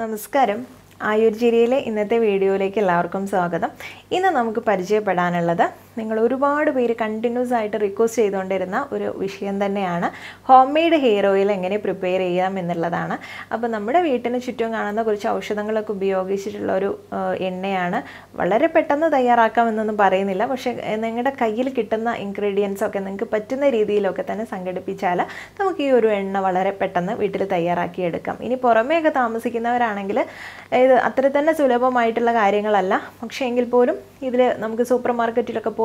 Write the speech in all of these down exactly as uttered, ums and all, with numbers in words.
നമസ്കാരം ആയുർചിരിയിലെ ഇന്നത്തെ വീഡിയോയിലേക്ക് എല്ലാവർക്കും സ്വാഗതം. ഇന്ന് നമുക്ക് പരിചയപ്പെടാനുള്ളത് നിങ്ങൾ ഒരുപാട് പേര് കണ്ടിന്യൂസ് ആയിട്ട് റിക്വസ്റ്റ് ചെയ്തുകൊണ്ടിരുന്ന ഒരു വിഷയം തന്നെയാണ് ഹോം മെയ്ഡ് ഹെയർ ഓയിൽ എങ്ങനെ പ്രിപ്പയർ ചെയ്യാം എന്നുള്ളതാണ്. അപ്പോൾ നമ്മുടെ വീട്ടിന് ചുറ്റും കാണുന്ന കുറച്ച് ഔഷധങ്ങളൊക്കെ ഉപയോഗിച്ചിട്ടുള്ള ഒരു എണ്ണയാണ്. വളരെ പെട്ടെന്ന് തയ്യാറാക്കാമെന്നൊന്നും പറയുന്നില്ല, പക്ഷേ നിങ്ങളുടെ കയ്യിൽ കിട്ടുന്ന ഇൻഗ്രീഡിയൻസ് ഒക്കെ നിങ്ങൾക്ക് പറ്റുന്ന രീതിയിലൊക്കെ തന്നെ സംഘടിപ്പിച്ചാൽ നമുക്ക് ഈ ഒരു എണ്ണ വളരെ പെട്ടെന്ന് വീട്ടിൽ തയ്യാറാക്കിയെടുക്കാം. ഇനി പുറമേയൊക്കെ താമസിക്കുന്നവരാണെങ്കിൽ ഇത് അത്ര തന്നെ സുലഭമായിട്ടുള്ള കാര്യങ്ങളല്ല, പക്ഷേ എങ്കിൽ പോലും ഇതിൽ നമുക്ക് സൂപ്പർ മാർക്കറ്റിലൊക്കെ പോയി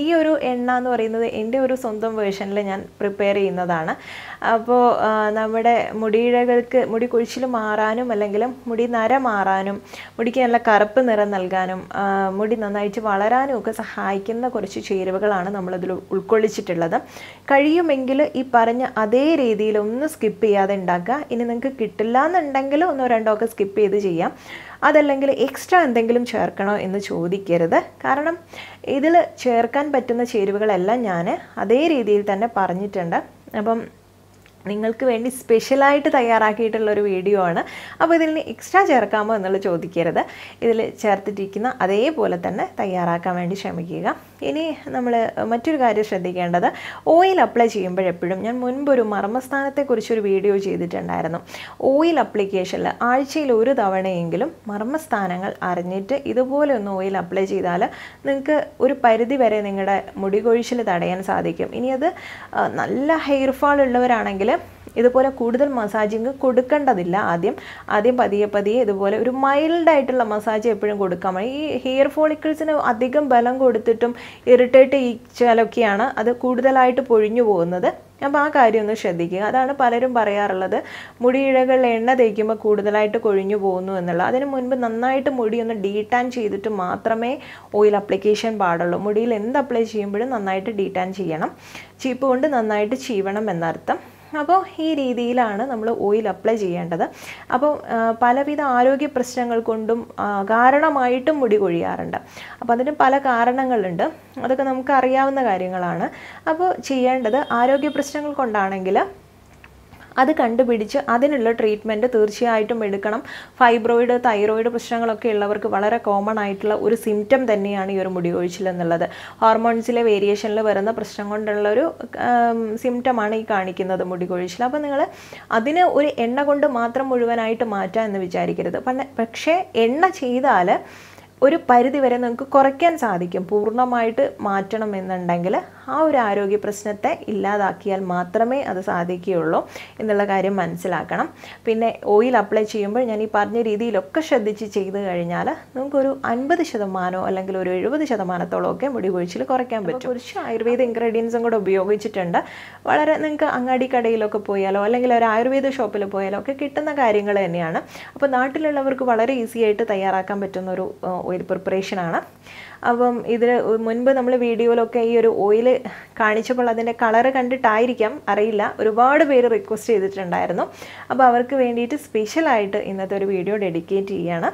ഈ ഒരു എണ്ണ എന്ന് പറയുന്നത് എൻ്റെ ഒരു സ്വന്തം വേർഷനിൽ ഞാൻ പ്രിപ്പയർ ചെയ്യുന്നതാണ്. അപ്പോൾ നമ്മുടെ മുടിയിഴകൾക്ക് മുടി കൊഴിച്ചിൽ മാറാനും അല്ലെങ്കിൽ മുടി നര മാറാനും മുടിക്ക് നല്ല കറുപ്പ് നിറം നൽകാനും മുടി നന്നായിട്ട് വളരാനും ഒക്കെ സഹായിക്കുന്ന കുറച്ച് ചേരുവകളാണ് നമ്മളതിൽ ഉൾക്കൊള്ളിച്ചിട്ടുള്ളത്. കഴിയുമെങ്കിൽ ഈ പറഞ്ഞ അതേ രീതിയിൽ ഒന്ന് സ്കിപ്പ് ചെയ്യാതെ ഉണ്ടാക്കുക. ഇനി നിങ്ങൾക്ക് കിട്ടില്ല എന്നുണ്ടെങ്കിൽ ഒന്നോ രണ്ടോ ഒക്കെ സ്കിപ്പ് ചെയ്ത് ചെയ്യാം, അതല്ലെങ്കിൽ എക്സ്ട്രാ എന്തെങ്കിലും ചേർക്കണോ എന്ന് ചോദിക്കരുത്. കാരണം ഇതിൽ ചേർക്കാൻ പറ്റുന്ന ചേരുവകളെല്ലാം ഞാൻ അതേ രീതിയിൽ തന്നെ പറഞ്ഞിട്ടുണ്ട്. അപ്പം നിങ്ങൾക്ക് വേണ്ടി സ്പെഷ്യലായിട്ട് തയ്യാറാക്കിയിട്ടുള്ളൊരു വീഡിയോ ആണ്. അപ്പോൾ ഇതിൽ എക്സ്ട്രാ ചേർക്കാമോ എന്നുള്ളത് ചോദിക്കരുത്. ഇതിൽ ചേർത്തിട്ടിരിക്കുന്ന അതേപോലെ തന്നെ തയ്യാറാക്കാൻ വേണ്ടി ശ്രമിക്കുക. ഇനി നമ്മൾ മറ്റൊരു കാര്യം ശ്രദ്ധിക്കേണ്ടത്, ഓയിൽ അപ്ലൈ ചെയ്യുമ്പോഴെപ്പോഴും ഞാൻ മുൻപൊരു മർമ്മസ്ഥാനത്തെക്കുറിച്ചൊരു വീഡിയോ ചെയ്തിട്ടുണ്ടായിരുന്നു. ഓയിൽ അപ്ലിക്കേഷനിൽ ആഴ്ചയിൽ ഒരു തവണയെങ്കിലും മർമ്മസ്ഥാനങ്ങൾ അറിഞ്ഞിട്ട് ഇതുപോലെ ഒന്ന് ഓയിൽ അപ്ലൈ ചെയ്താൽ നിങ്ങൾക്ക് ഒരു പരിധി വരെ നിങ്ങളുടെ മുടി കൊഴിച്ചിൽ തടയാൻ സാധിക്കും. ഇനി അത് നല്ല ഹെയർ ഫാൾ ഉള്ളവരാണെങ്കിൽ ഇതുപോലെ കൂടുതൽ മസാജിങ് കൊടുക്കേണ്ടതില്ല. ആദ്യം ആദ്യം പതിയെ പതിയെ ഇതുപോലെ ഒരു മൈൽഡായിട്ടുള്ള മസാജ് എപ്പോഴും കൊടുക്കാൻ മതി. ഈ ഹെയർ ഫോളിക്കിൾസിന് അധികം ബലം കൊടുത്തിട്ടും ഇറിറ്റേറ്റ് ചെയ്യിച്ചാലൊക്കെയാണ് അത് കൂടുതലായിട്ട് പൊഴിഞ്ഞു പോകുന്നത്. അപ്പോൾ ആ കാര്യം ഒന്ന് ശ്രദ്ധിക്കുക. അതാണ് പലരും പറയാറുള്ളത്, മുടിയിഴകളിൽ എണ്ണ തേക്കുമ്പോൾ കൂടുതലായിട്ട് കൊഴിഞ്ഞു പോകുന്നു എന്നുള്ളത്. അതിന് മുൻപ് നന്നായിട്ട് മുടിയൊന്ന് ഡീടാൻ ചെയ്തിട്ട് മാത്രമേ ഓയിൽ അപ്ലിക്കേഷൻ പാടുള്ളൂ. മുടിയിൽ എന്ത് അപ്ലൈ ചെയ്യുമ്പോഴും നന്നായിട്ട് ഡീടാൻ ചെയ്യണം, ചീപ്പ് കൊണ്ട് നന്നായിട്ട് ചീവണം എന്നർത്ഥം. അപ്പോൾ ഈ രീതിയിലാണ് നമ്മൾ ഓയിൽ അപ്ലൈ ചെയ്യേണ്ടത്. അപ്പോൾ പലവിധ ആരോഗ്യ പ്രശ്നങ്ങൾ കൊണ്ടും കാരണമായിട്ടും മുടി കൊഴിയാറുണ്ട്. അപ്പോൾ അതിന് പല കാരണങ്ങളുണ്ട്, അതൊക്കെ നമുക്ക് അറിയാവുന്ന കാര്യങ്ങളാണ്. അപ്പോൾ ചെയ്യേണ്ടത് ആരോഗ്യ പ്രശ്നങ്ങൾ കൊണ്ടാണെങ്കിൽ അത് കണ്ടുപിടിച്ച് അതിനുള്ള ട്രീറ്റ്മെൻറ്റ് തീർച്ചയായിട്ടും എടുക്കണം. ഫൈബ്രോയിഡ്, തൈറോയിഡ് പ്രശ്നങ്ങളൊക്കെ ഉള്ളവർക്ക് വളരെ കോമൺ ആയിട്ടുള്ള ഒരു സിംറ്റം തന്നെയാണ് ഈ ഒരു മുടി കൊഴിച്ചിൽ എന്നുള്ളത്. ഹോർമോൺസിലെ വേരിയേഷനിൽ വരുന്ന പ്രശ്നം കൊണ്ടുള്ളൊരു സിംറ്റമാണ് ഈ കാണിക്കുന്നത് മുടി കൊഴിച്ചിൽ. അപ്പോൾ നിങ്ങൾ അതിന് ഒരു എണ്ണ കൊണ്ട് മാത്രം മുഴുവനായിട്ട് മാറ്റാം എന്ന് വിചാരിക്കരുത്. പക്ഷേ എണ്ണ ചെയ്താൽ ഒരു പരിധി വരെ നമുക്ക് കുറയ്ക്കാൻ സാധിക്കും. പൂർണ്ണമായിട്ട് മാറ്റണം എന്നുണ്ടെങ്കിൽ ആ ഒരു ആരോഗ്യ പ്രശ്നത്തെ ഇല്ലാതാക്കിയാൽ മാത്രമേ അത് സാധിക്കുകയുള്ളൂ എന്നുള്ള കാര്യം മനസ്സിലാക്കണം. പിന്നെ ഓയിൽ അപ്ലൈ ചെയ്യുമ്പോൾ ഞാൻ ഈ പറഞ്ഞ രീതിയിലൊക്കെ ശ്രദ്ധിച്ച് ചെയ്ത് കഴിഞ്ഞാൽ നമുക്കൊരു അൻപത് ശതമാനമോ അല്ലെങ്കിൽ ഒരു എഴുപത് ശതമാനത്തോളം ഒക്കെ മുടി കൊഴിച്ചിൽ കുറയ്ക്കാൻ പറ്റും. കുറച്ച് ആയുർവേദ ഇൻഗ്രീഡിയൻസും കൂടെ ഉപയോഗിച്ചിട്ടുണ്ട്. വളരെ നിങ്ങൾക്ക് അങ്ങാടി കടയിലൊക്കെ പോയാലോ അല്ലെങ്കിൽ ഒരു ആയുർവേദ ഷോപ്പിൽ പോയാലോ ഒക്കെ കിട്ടുന്ന കാര്യങ്ങൾ തന്നെയാണ്. അപ്പോൾ നാട്ടിലുള്ളവർക്ക് വളരെ ഈസി ആയിട്ട് തയ്യാറാക്കാൻ പറ്റുന്നൊരു ഓയിൽ പ്രിപ്പറേഷനാണ്. അപ്പം ഇതിൽ മുൻപ് നമ്മൾ വീഡിയോയിലൊക്കെ ഈ ഒരു ഓയിൽ കാണിച്ചപ്പോൾ അതിൻ്റെ കളറ് കണ്ടിട്ടായിരിക്കാം, അറിയില്ല, ഒരുപാട് പേര് റിക്വസ്റ്റ് ചെയ്തിട്ടുണ്ടായിരുന്നു. അപ്പോൾ അവർക്ക് വേണ്ടിയിട്ട് സ്പെഷ്യലായിട്ട് ഇന്നത്തെ ഒരു വീഡിയോ ഡെഡിക്കേറ്റ് ചെയ്യുകയാണ്.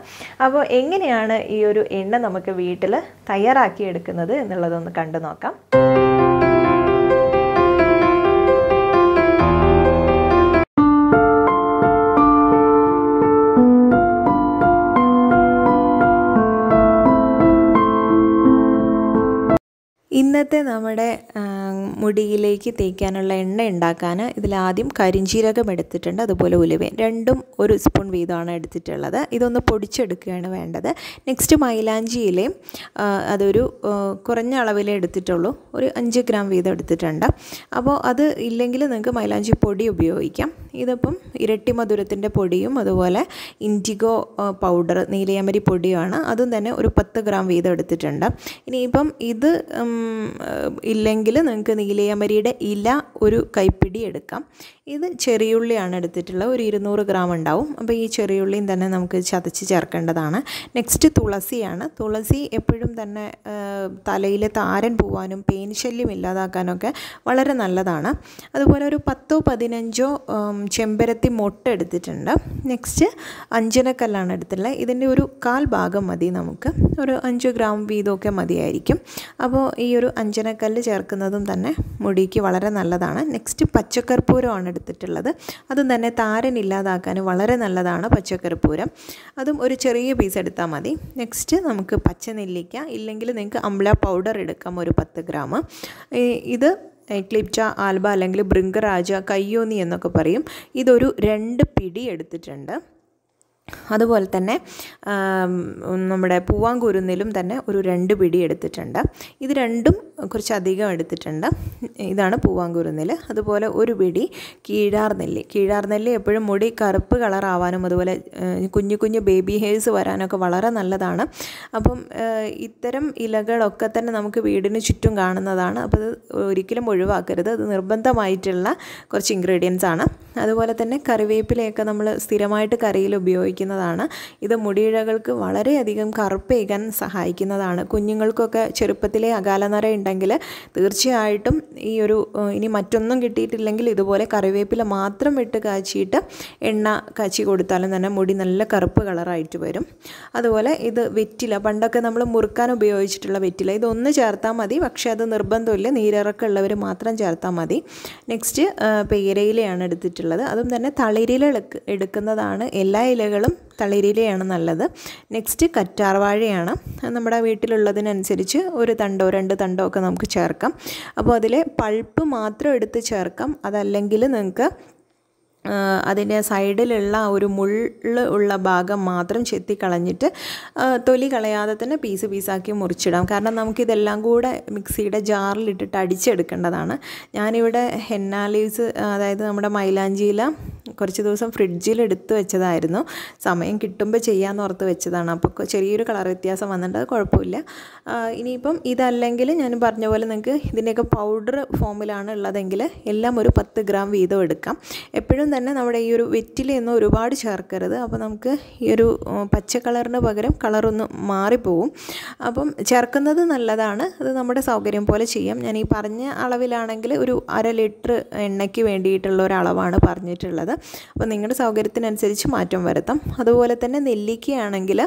അപ്പോൾ എങ്ങനെയാണ് ഈ ഒരു എണ്ണ നമുക്ക് വീട്ടിൽ തയ്യാറാക്കിയെടുക്കുന്നത് എന്നുള്ളതൊന്ന് കണ്ടു നോക്കാം. ഇന്നത്തെ നമ്മുടെ മുടിയിലേക്ക് തേക്കാനുള്ള എണ്ണ ഉണ്ടാക്കാൻ ഇതിലാദ്യം കരിഞ്ചീരകം എടുത്തിട്ടുണ്ട്, അതുപോലെ ഉലുവയും, രണ്ടും ഒരു സ്പൂൺ വീതമാണ് എടുത്തിട്ടുള്ളത്. ഇതൊന്ന് പൊടിച്ചെടുക്കുകയാണ് വേണ്ടത്. നെക്സ്റ്റ് മൈലാഞ്ചിയിലയും അതൊരു കുറഞ്ഞ അളവിലേ എടുത്തിട്ടുള്ളൂ, ഒരു അഞ്ച് ഗ്രാം വീതം എടുത്തിട്ടുണ്ട്. അപ്പോൾ അത് ഇല്ലെങ്കിൽ നിങ്ങൾക്ക് മൈലാഞ്ചി പൊടി ഉപയോഗിക്കാം. ഇതിപ്പം ഇരട്ടി മധുരത്തിൻ്റെ പൊടിയും അതുപോലെ ഇൻഡിഗോ പൗഡർ, നീലയമരി പൊടിയുമാണ്, അതും തന്നെ ഒരു പത്ത് ഗ്രാം വീതം എടുത്തിട്ടുണ്ട്. ഇനിയിപ്പം ഇത് ഇല്ലെങ്കിൽ നിങ്ങൾക്ക് നീലയമരിയുടെ ഇല ഒരു കൈപ്പിടി എടുക്കാം. ഇത് ചെറിയുള്ളിയാണ് എടുത്തിട്ടുള്ളത്, ഒരു ഇരുന്നൂറ് ഗ്രാം ഉണ്ടാവും. അപ്പോൾ ഈ ചെറിയുള്ളിയും തന്നെ നമുക്ക് ചതച്ച് ചേർക്കേണ്ടതാണ്. നെക്സ്റ്റ് തുളസിയാണ്. തുളസി എപ്പോഴും തന്നെ തലയിലെ താരൻ പോവാനും പേൻശല്യം ഇല്ലാതാക്കാനൊക്കെ വളരെ നല്ലതാണ്. അതുപോലെ ഒരു പത്തോ പതിനഞ്ചോ ചെമ്പരത്തി മൊട്ട് എടുത്തിട്ടുണ്ട്. നെക്സ്റ്റ് അഞ്ജനക്കല്ലാണ് എടുത്തിട്ടുള്ളത്. ഇതിൻ്റെ ഒരു കാൽ ഭാഗം മതി നമുക്ക്, ഒരു അഞ്ച് ഗ്രാം വീതമൊക്കെ മതിയായിരിക്കും. അപ്പോൾ ഈ ഒരു അഞ്ജനക്കല്ല് ചേർക്കുന്നതും തന്നെ മുടിക്ക് വളരെ നല്ലതാണ്. നെക്സ്റ്റ് പച്ചക്കർപ്പൂരമാണ് എടുത്തിട്ടുള്ളത്. അതും തന്നെ താരൻ ഇല്ലാതാക്കാൻ വളരെ നല്ലതാണ് പച്ചക്കർപ്പൂരം. അതും ഒരു ചെറിയ പീസ് എടുത്താൽ മതി. നെക്സ്റ്റ് നമുക്ക് പച്ചനെല്ലിക്ക, ഇല്ലെങ്കിൽ നിങ്ങൾക്ക് അംല പൗഡർ എടുക്കാം ഒരു പത്ത് ഗ്രാം. ഇത് എക്ലിപ്റ്റ ആൽബ അല്ലെങ്കിൽ ബൃങ്കരാജ കയ്യോന്നി എന്നൊക്കെ പറയും. ഇതൊരു രണ്ട് പിടി എടുത്തിട്ടുണ്ട്. അതുപോലെ തന്നെ നമ്മുടെ പൂവാങ്കുരുന്നിലും തന്നെ ഒരു രണ്ട് പിടി എടുത്തിട്ടുണ്ട്. ഇത് രണ്ടും കുറച്ചധികം എടുത്തിട്ടുണ്ട്. ഇതാണ് പൂവാങ്കുരുന്നിൽ. അതുപോലെ ഒരു പിടി കീഴാർനെല്ലി. കീഴാർനെല്ലി എപ്പോഴും മുടി കറുപ്പ് കളറാവാനും അതുപോലെ കുഞ്ഞു കുഞ്ഞു ബേബി ഹെയർസ് വരാനൊക്കെ വളരെ നല്ലതാണ്. അപ്പം ഇത്തരം ഇലകളൊക്കെ തന്നെ നമുക്ക് വീടിന് ചുറ്റും കാണുന്നതാണ്. അപ്പോൾ അത് ഒരിക്കലും ഒഴിവാക്കരുത്. അത് നിർബന്ധമായിട്ടുള്ള കുറച്ച് ഇൻഗ്രീഡിയൻസ് ആണ്. അതുപോലെ തന്നെ കറിവേപ്പിലയൊക്കെ നമ്മൾ സ്ഥിരമായിട്ട് കറിയിൽ ഉപയോഗിക്കും. ഇത് മുടിയിഴകൾക്ക് വളരെയധികം കറുപ്പേകാൻ സഹായിക്കുന്നതാണ്. കുഞ്ഞുങ്ങൾക്കൊക്കെ ചെറുപ്പത്തിലെ അകാലനര ഉണ്ടെങ്കിൽ തീർച്ചയായിട്ടും ഈ ഒരു ഇനി മറ്റൊന്നും കിട്ടിയിട്ടില്ലെങ്കിൽ ഇതുപോലെ കറിവേപ്പില മാത്രം ഇട്ട് കാച്ചിയിട്ട് എണ്ണ കാച്ചി കൊടുത്താലും തന്നെ മുടി നല്ല കറുപ്പ് കളറായിട്ട് വരും. അതുപോലെ ഇത് വെറ്റില, പണ്ടൊക്കെ നമ്മൾ മുറുക്കാൻ ഉപയോഗിച്ചിട്ടുള്ള വെറ്റില, ഇതൊന്ന് ചേർത്താൽ മതി. പക്ഷേ അത് നിർബന്ധമില്ല, നീരിറക്കമുള്ളവർ മാത്രം ചേർത്താൽ മതി. നെക്സ്റ്റ് പേരയിലയാണ് എടുത്തിട്ടുള്ളത്. അതും തന്നെ തളിരില എടുക്കുന്നതാണ്. എല്ലാ ഇലകളും തളിരിലയാണ് നല്ലത്. നെക്സ്റ്റ് കറ്റാർവാഴയാണ്. നമ്മുടെ വീട്ടിലുള്ളതിനനുസരിച്ച് ഒരു തണ്ടോ രണ്ട് തണ്ടോ ഒക്കെ നമുക്ക് ചേർക്കാം. അപ്പോൾ അതിലെ പൾപ്പ് മാത്രം എടുത്ത് ചേർക്കാം. അതല്ലെങ്കിൽ നിങ്ങൾക്ക് അതിൻ്റെ സൈഡിലുള്ള ഒരു മുള്ള് ഉള്ള ഭാഗം മാത്രം ചെത്തിക്കളഞ്ഞിട്ട് തൊലി കളയാതെ തന്നെ പീസ് പീസാക്കി മുറിച്ചിടാം. കാരണം നമുക്കിതെല്ലാം കൂടെ മിക്സിയുടെ ജാറിലിട്ടിട്ട് അടിച്ചെടുക്കേണ്ടതാണ്. ഞാനിവിടെ ഹെന്ന ലീവ്സ്, അതായത് നമ്മുടെ മൈലാഞ്ചിയില കുറച്ച് ദിവസം ഫ്രിഡ്ജിൽ എടുത്ത് വെച്ചതായിരുന്നു. സമയം കിട്ടുമ്പോൾ ചെയ്യാമെന്ന് ഓർത്ത് വെച്ചതാണ്. അപ്പോൾ ചെറിയൊരു കളർ വ്യത്യാസം വന്നിട്ട് അത് കുഴപ്പമില്ല. ഇനിയിപ്പം ഇതല്ലെങ്കിൽ ഞാൻ പറഞ്ഞ പോലെ നിങ്ങൾക്ക് ഇതിൻ്റെയൊക്കെ പൗഡർ ഫോമിലാണ് ഉള്ളതെങ്കിൽ എല്ലാം ഒരു പത്ത് ഗ്രാം വീതം എടുക്കാം. എപ്പോഴും തന്നെ നമ്മുടെ ഈ ഒരു വെറ്റിലയൊന്നും ഒരുപാട് ചേർക്കരുത്. അപ്പോൾ നമുക്ക് ഈ ഒരു പച്ച കളറിന് പകരം കളറൊന്ന് മാറിപ്പോവും. അപ്പം ചേർക്കുന്നത് നല്ലതാണ്. അത് നമ്മുടെ സൗകര്യം പോലെ ചെയ്യാം. ഞാൻ ഈ പറഞ്ഞ അളവിലാണെങ്കിൽ ഒരു അര ലിറ്റർ എണ്ണയ്ക്ക് വേണ്ടിയിട്ടുള്ള ഒരളവാണ് പറഞ്ഞിട്ടുള്ളത്. അപ്പോൾ നിങ്ങളുടെ സൗകര്യത്തിനനുസരിച്ച് മാറ്റം വരുത്താം. അതുപോലെ തന്നെ നെല്ലിക്കയാണെങ്കിൽ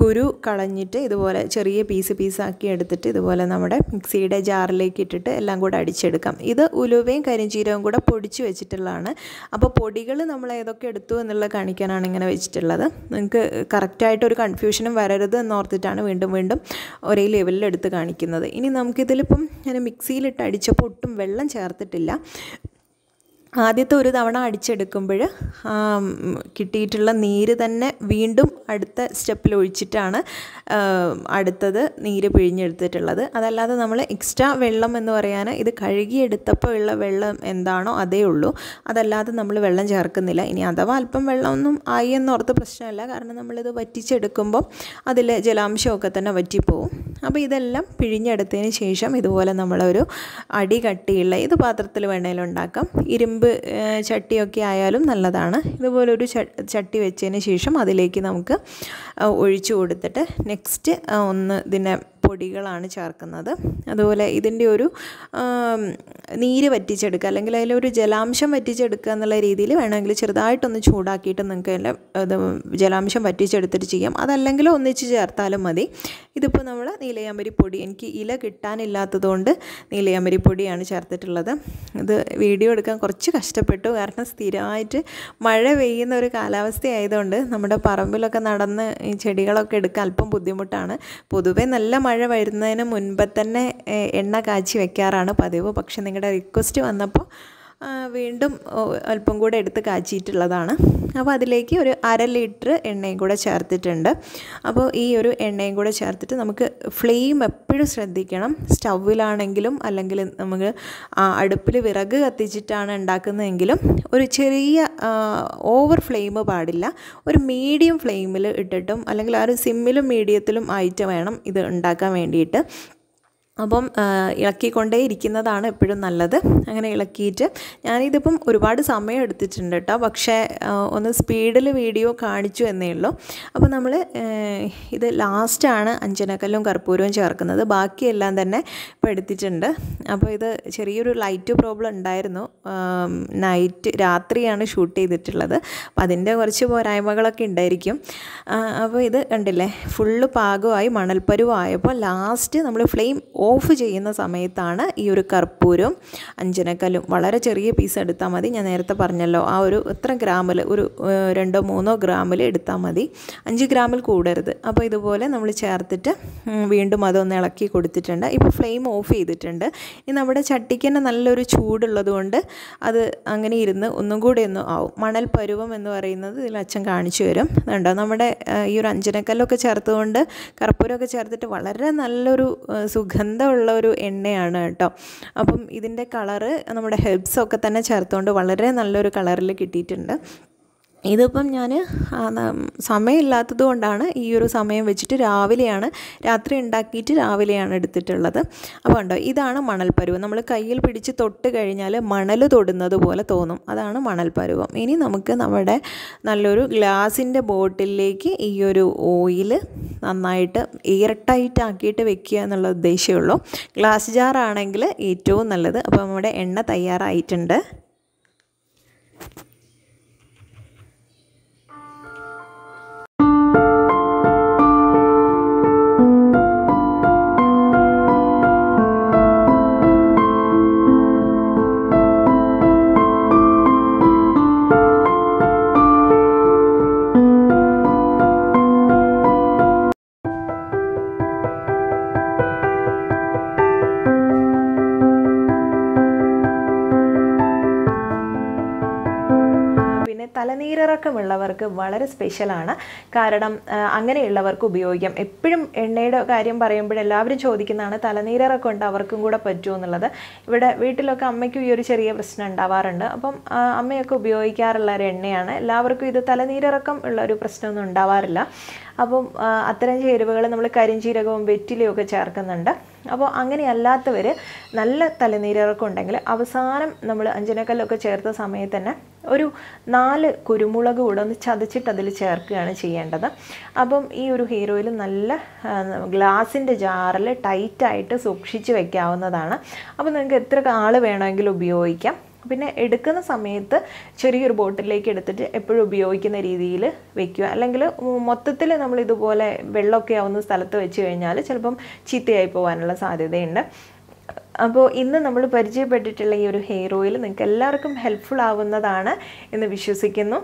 കുരു കളഞ്ഞിട്ട് ഇതുപോലെ ചെറിയ പീസ് പീസാക്കി എടുത്തിട്ട് ഇതുപോലെ നമ്മുടെ മിക്സിയുടെ ജാറിലേക്ക് ഇട്ടിട്ട് എല്ലാം കൂടെ അടിച്ചെടുക്കാം. ഇത് ഉലുവയും കരിഞ്ചീരവും കൂടെ പൊടിച്ച് വെച്ചിട്ടുള്ളതാണ്. അപ്പോൾ പൊടികൾ നമ്മൾ ഏതൊക്കെ എടുത്തു എന്നുള്ളത് കാണിക്കാനാണ് ഇങ്ങനെ വെച്ചിട്ടുള്ളത്. നിങ്ങൾക്ക് കറക്റ്റായിട്ടൊരു കൺഫ്യൂഷനും വരരുത് എന്നോർത്തിട്ടാണ് വീണ്ടും വീണ്ടും ഒരേ ലെവലിൽ എടുത്ത് കാണിക്കുന്നത്. ഇനി നമുക്കിതിലിപ്പം ഞാൻ മിക്സിയിലിട്ട് അടിച്ചപ്പോൾ ഒട്ടും വെള്ളം ചേർത്തിട്ടില്ല. ആദ്യത്തെ ഒരു തവണ അടിച്ചെടുക്കുമ്പോൾ കിട്ടിയിട്ടുള്ള നീര് തന്നെ വീണ്ടും അടുത്ത സ്റ്റെപ്പിൽ ഒഴിച്ചിട്ടാണ് അടുത്തത് നീര് പിഴിഞ്ഞെടുത്തിട്ടുള്ളത്. അതല്ലാതെ നമ്മൾ എക്സ്ട്രാ വെള്ളം എന്ന് പറയാൻ ഇത് കഴുകിയെടുത്തപ്പോൾ ഉള്ള വെള്ളം എന്താണോ അതേ ഉള്ളൂ. അതല്ലാതെ നമ്മൾ വെള്ളം ചേർക്കുന്നില്ല. ഇനി അഥവാ അല്പം വെള്ളമൊന്നും ആയി എന്നോർത്ത് പ്രശ്നമല്ല. കാരണം നമ്മളിത് വറ്റിച്ചെടുക്കുമ്പോൾ അതിലെ ജലാംശമൊക്കെ തന്നെ വറ്റിപ്പോവും. അപ്പോൾ ഇതെല്ലാം പിഴിഞ്ഞെടുത്തതിന് ശേഷം ഇതുപോലെ നമ്മളൊരു അടി കട്ടിയുള്ള ഏത് പാത്രത്തിൽ വേണമെങ്കിലും ഉണ്ടാക്കാം. ഇരുമ്പ് ചട്ടിയൊക്കെ ആയാലും നല്ലതാണ്. ഇതുപോലൊരു ചട്ടി വെച്ചതിന് ശേഷം അതിലേക്ക് നമുക്ക് ഒഴിച്ചു കൊടുത്തിട്ട് നെക്സ്റ്റ് ഒന്ന് ഇതിനെ പൊടികളാണ് ചേർക്കുന്നത്. അതുപോലെ ഇതിൻ്റെ ഒരു നീര് വറ്റിച്ചെടുക്കുക അല്ലെങ്കിൽ അതിലൊരു ജലാംശം വറ്റിച്ചെടുക്കുക എന്നുള്ള രീതിയിൽ വേണമെങ്കിൽ ചെറുതായിട്ടൊന്ന് ചൂടാക്കിയിട്ട് നിങ്ങൾക്ക് അതിൻ്റെ ഇത് ജലാംശം വറ്റിച്ചെടുത്തിട്ട് ചെയ്യാം. അതല്ലെങ്കിൽ ഒന്നിച്ച് ചേർത്താലും മതി. ഇതിപ്പോൾ നമ്മൾ നീലയാമ്പരി പൊടി, എനിക്ക് ഇല കിട്ടാനില്ലാത്തതുകൊണ്ട് നീലയാമ്പരി പൊടിയാണ് ചേർത്തിട്ടുള്ളത്. ഇത് വീഡിയോ എടുക്കാൻ കുറച്ച് കഷ്ടപ്പെട്ടു. കാരണം സ്ഥിരമായിട്ട് മഴ പെയ്യുന്ന ഒരു കാലാവസ്ഥയായതുകൊണ്ട് നമ്മുടെ പറമ്പിലൊക്കെ നടന്ന് ഈ ചെടികളൊക്കെ എടുക്കാൻ അല്പം ബുദ്ധിമുട്ടാണ്. പൊതുവേ നല്ല മഴ മഴ വരുന്നതിന് മുൻപ് തന്നെ എണ്ണ കാച്ചി വെക്കാറാണ് പതിവ്. പക്ഷെ നിങ്ങളുടെ റിക്വസ്റ്റ് വന്നപ്പോൾ വീണ്ടും അല്പം കൂടെ എടുത്ത് കാച്ചിട്ടുള്ളതാണ്. അപ്പോൾ അതിലേക്ക് ഒരു അര ലിറ്റർ എണ്ണയും കൂടെ ചേർത്തിട്ടുണ്ട്. അപ്പോൾ ഈ ഒരു എണ്ണയും കൂടെ ചേർത്തിട്ട് നമുക്ക് ഫ്ലെയിം എപ്പോഴും ശ്രദ്ധിക്കണം. സ്റ്റൗവിലാണെങ്കിലും അല്ലെങ്കിൽ നമുക്ക് അടുപ്പിൽ വിറക് കത്തിച്ചിട്ടാണ് ഉണ്ടാക്കുന്നതെങ്കിലും ഒരു ചെറിയ ഓവർ ഫ്ലെയിം പാടില്ല. ഒരു മീഡിയം ഫ്ലെയിമിൽ ഇട്ടിട്ടും അല്ലെങ്കിൽ ആ ഒരു സിമ്മിലും മീഡിയത്തിലും ആയിട്ട് വേണം ഇത് ഉണ്ടാക്കാൻ വേണ്ടിയിട്ട്. അപ്പം ഇളക്കിക്കൊണ്ടേ ഇരിക്കുന്നതാണ് എപ്പോഴും നല്ലത്. അങ്ങനെ ഇളക്കിയിട്ട് ഞാനിതിപ്പം ഒരുപാട് സമയം എടുത്തിട്ടുണ്ട് കേട്ടോ. പക്ഷേ ഒന്ന് സ്പീഡിൽ വീഡിയോ കാണിച്ചു എന്നേ ഉള്ളൂ. അപ്പോൾ നമ്മൾ ഇത് ലാസ്റ്റാണ് അഞ്ചനക്കല്ലും കർപ്പൂരവും ചേർക്കുന്നത്. ബാക്കിയെല്ലാം തന്നെ ഇപ്പോൾ എടുത്തിട്ടുണ്ട്. അപ്പോൾ ഇത് ചെറിയൊരു ലൈറ്റ് പ്രോബ്ലം ഉണ്ടായിരുന്നു. നൈറ്റ് രാത്രിയാണ് ഷൂട്ട് ചെയ്തിട്ടുള്ളത്. അപ്പം അതിൻ്റെ കുറച്ച് പോരായ്മകളൊക്കെ ഉണ്ടായിരിക്കും. അപ്പോൾ ഇത് കണ്ടില്ലേ, ഫുള്ള് പാകമായി മണൽപ്പരുവായപ്പോൾ ലാസ്റ്റ് നമ്മൾ ഫ്ലെയിം ഓഫ് ചെയ്യുന്ന സമയത്താണ് ഈ ഒരു കർപ്പൂരവും അഞ്ജനക്കല്ലും വളരെ ചെറിയ പീസ് എടുത്താൽ മതി. ഞാൻ നേരത്തെ പറഞ്ഞല്ലോ ആ ഒരു എത്ര ഗ്രാമിൽ ഒരു രണ്ടോ മൂന്നോ ഗ്രാമിൽ എടുത്താൽ മതി, അഞ്ച് ഗ്രാമിൽ കൂടരുത്. അപ്പോൾ ഇതുപോലെ നമ്മൾ ചേർത്തിട്ട് വീണ്ടും അതൊന്ന് ഇളക്കി കൊടുത്തിട്ടുണ്ട്. ഇപ്പോൾ ഫ്ലെയിം ഓഫ് ചെയ്തിട്ടുണ്ട്. ഇനി നമ്മുടെ ചട്ടിക്ക് തന്നെ നല്ലൊരു ചൂടുള്ളത് കൊണ്ട് അത് അങ്ങനെ ഇരുന്ന് ഒന്നും കൂടെ ഒന്ന് ആവും. മണൽ പരുവം എന്ന് പറയുന്നത് ഇതിൽ അച്ഛൻ കാണിച്ചു തരും. കണ്ടോ നമ്മുടെ ഈ ഒരു അഞ്ജനക്കല്ലൊക്കെ ചേർത്തുകൊണ്ട് കർപ്പൂരമൊക്കെ ചേർത്തിട്ട് വളരെ നല്ലൊരു സുഗന്ധമുള്ള ഒരു എണ്ണയാണ് കേട്ടോ. അപ്പം ഇതിൻ്റെ കളറ് നമ്മുടെ ഹെർബ്സൊക്കെ തന്നെ ചേർത്തുകൊണ്ട് വളരെ നല്ലൊരു കളറിൽ കിട്ടിയിട്ടുണ്ട്. ഇതിപ്പം ഞാൻ സമയമില്ലാത്തത് കൊണ്ടാണ് ഈ ഒരു സമയം വെച്ചിട്ട് രാവിലെയാണ് രാത്രി ഉണ്ടാക്കിയിട്ട് രാവിലെയാണ് എടുത്തിട്ടുള്ളത്. അപ്പോൾ ഉണ്ടോ ഇതാണ് മണൽപ്പരുവം. നമ്മൾ കയ്യിൽ പിടിച്ച് തൊട്ട് കഴിഞ്ഞാൽ മണൽ തൊടുന്നത് പോലെ തോന്നും, അതാണ് മണൽപ്പരുവം. ഇനി നമുക്ക് നമ്മുടെ നല്ലൊരു ഗ്ലാസിൻ്റെ ബോട്ടിലേക്ക് ഈ ഒരു ഓയിൽ നന്നായിട്ട് എയർ ടൈറ്റ് ആക്കിയിട്ട് വെക്കുക എന്നുള്ള ഉദ്ദേശമേ ഉള്ളൂ. ഗ്ലാസ് ജാറാണെങ്കിൽ ഏറ്റവും നല്ലത്. അപ്പോൾ നമ്മുടെ എണ്ണ തയ്യാറായിട്ടുണ്ട്. തലനീരിറക്കമുള്ളവർക്ക് വളരെ സ്പെഷ്യലാണ്, കാരണം അങ്ങനെയുള്ളവർക്ക് ഉപയോഗിക്കാം. എപ്പോഴും എണ്ണയുടെ കാര്യം പറയുമ്പോൾ എല്ലാവരും ചോദിക്കുന്നതാണ് തലനീരിറക്കം ഉണ്ട് അവർക്കും കൂടെ പറ്റുമെന്നുള്ളത്. ഇവിടെ വീട്ടിലൊക്കെ അമ്മയ്ക്കും ഈ ഒരു ചെറിയ പ്രശ്നം ഉണ്ടാവാറുണ്ട്. അപ്പം അമ്മയൊക്കെ ഉപയോഗിക്കാറുള്ള ഒരു എണ്ണയാണ്. എല്ലാവർക്കും ഇത് തലനീരിറക്കം ഉള്ള ഒരു പ്രശ്നമൊന്നും ഉണ്ടാവാറില്ല. അപ്പം അത്തരം ചേരുവകൾ നമ്മൾ കരിഞ്ചീരകവും വെറ്റിലയും ഒക്കെ ചേർക്കുന്നുണ്ട്. അപ്പോൾ അങ്ങനെയല്ലാത്തവർ നല്ല തലനീരിറക്കം ഉണ്ടെങ്കിൽ അവസാനം നമ്മൾ അഞ്ജനക്കല്ലൊക്കെ ചേർത്ത സമയത്ത് തന്നെ ഒരു നാല് കുരുമുളക് കൂടെ ഒന്ന് ചതച്ചിട്ട് അതിൽ ചേർക്കുകയാണ് ചെയ്യേണ്ടത്. അപ്പം ഈ ഒരു ഹെയർ ഓയിൽ നല്ല ഗ്ലാസിൻ്റെ ജാറിൽ ടൈറ്റായിട്ട് സൂക്ഷിച്ച് വയ്ക്കാവുന്നതാണ്. അപ്പോൾ നിങ്ങൾക്ക് എത്ര ആൾ വേണമെങ്കിലും ഉപയോഗിക്കാം. പിന്നെ എടുക്കുന്ന സമയത്ത് ചെറിയൊരു ബോട്ടിലേക്ക് എടുത്തിട്ട് എപ്പോഴും ഉപയോഗിക്കുന്ന രീതിയിൽ വെക്കുക. അല്ലെങ്കിൽ മൊത്തത്തിൽ നമ്മൾ ഇതുപോലെ വെള്ളമൊക്കെ ആവുന്ന സ്ഥലത്ത് വെച്ച് കഴിഞ്ഞാൽ ചിലപ്പം ചീത്തയായി പോകാനുള്ള സാധ്യതയുണ്ട്. അപ്പോൾ ഇന്ന് നമ്മൾ പരിചയപ്പെട്ടിട്ടുള്ള ഈ ഒരു ഹെയർ ഓയിൽ നിങ്ങൾക്ക് എല്ലാവർക്കും ഹെൽപ്ഫുൾ ആവുന്നതാണ് എന്ന് വിശ്വസിക്കുന്നു.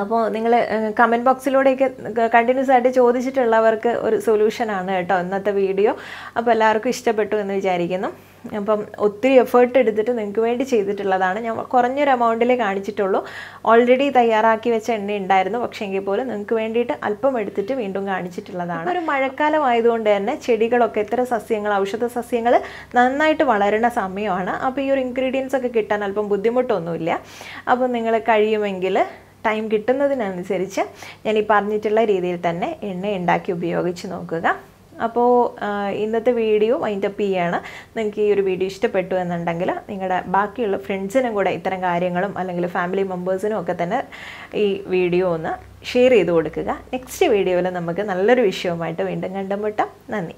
അപ്പോൾ നിങ്ങൾ കമൻറ്റ് ബോക്സിലൂടെയൊക്കെ കണ്ടിന്യൂസ് ആയിട്ട് ചോദിച്ചിട്ടുള്ളവർക്ക് ഒരു സൊല്യൂഷനാണ് കേട്ടോ ഇന്നത്തെ വീഡിയോ. അപ്പോൾ എല്ലാവർക്കും ഇഷ്ടപ്പെട്ടു എന്ന് വിചാരിക്കുന്നു. അപ്പം ഒത്തിരി എഫേർട്ട് എടുത്തിട്ട് നിങ്ങൾക്ക് വേണ്ടി ചെയ്തിട്ടുള്ളതാണ്. ഞാൻ കുറഞ്ഞൊരു എമൗണ്ടിലേ കാണിച്ചിട്ടുള്ളൂ. ഓൾറെഡി തയ്യാറാക്കി വെച്ച എണ്ണ ഉണ്ടായിരുന്നു, പക്ഷേ എങ്കിൽ പോലും നിങ്ങൾക്ക് വേണ്ടിയിട്ട് അല്പം എടുത്തിട്ട് വീണ്ടും കാണിച്ചിട്ടുള്ളതാണ്. ഒരു മഴക്കാലം ആയതുകൊണ്ട് തന്നെ ചെടികളൊക്കെ ഇത്ര സസ്യങ്ങൾ ഔഷധ സസ്യങ്ങൾ നന്നായിട്ട് വളരുന്ന സമയമാണ്. അപ്പോൾ ഈ ഒരു ഇൻഗ്രീഡിയൻസ് ഒക്കെ കിട്ടാൻ അല്പം ബുദ്ധിമുട്ടൊന്നുമില്ല. അപ്പോൾ നിങ്ങൾ കഴിയുമെങ്കിൽ ടൈം കിട്ടുന്നതിനനുസരിച്ച് ഞാൻ ഈ പറഞ്ഞിട്ടുള്ള രീതിയിൽ തന്നെ എണ്ണ ഉണ്ടാക്കി ഉപയോഗിച്ച് നോക്കുക. അപ്പോൾ ഇന്നത്തെ വീഡിയോ വൈൻഡപ്പ് ചെയ്യാണ്. നിങ്ങൾക്ക് ഈ ഒരു വീഡിയോ ഇഷ്ടപ്പെട്ടു എന്നുണ്ടെങ്കിൽ നിങ്ങളുടെ ബാക്കിയുള്ള ഫ്രണ്ട്സിനും കൂടെ ഇത്തരം കാര്യങ്ങളും അല്ലെങ്കിൽ ഫാമിലി മെമ്പേഴ്സിനും ഒക്കെ തന്നെ ഈ വീഡിയോ ഒന്ന് ഷെയർ ചെയ്ത് കൊടുക്കുക. നെക്സ്റ്റ് വീഡിയോയിൽ നമുക്ക് നല്ലൊരു വിഷയവുമായിട്ട് വീണ്ടും കണ്ടുമുട്ടാം. നന്ദി.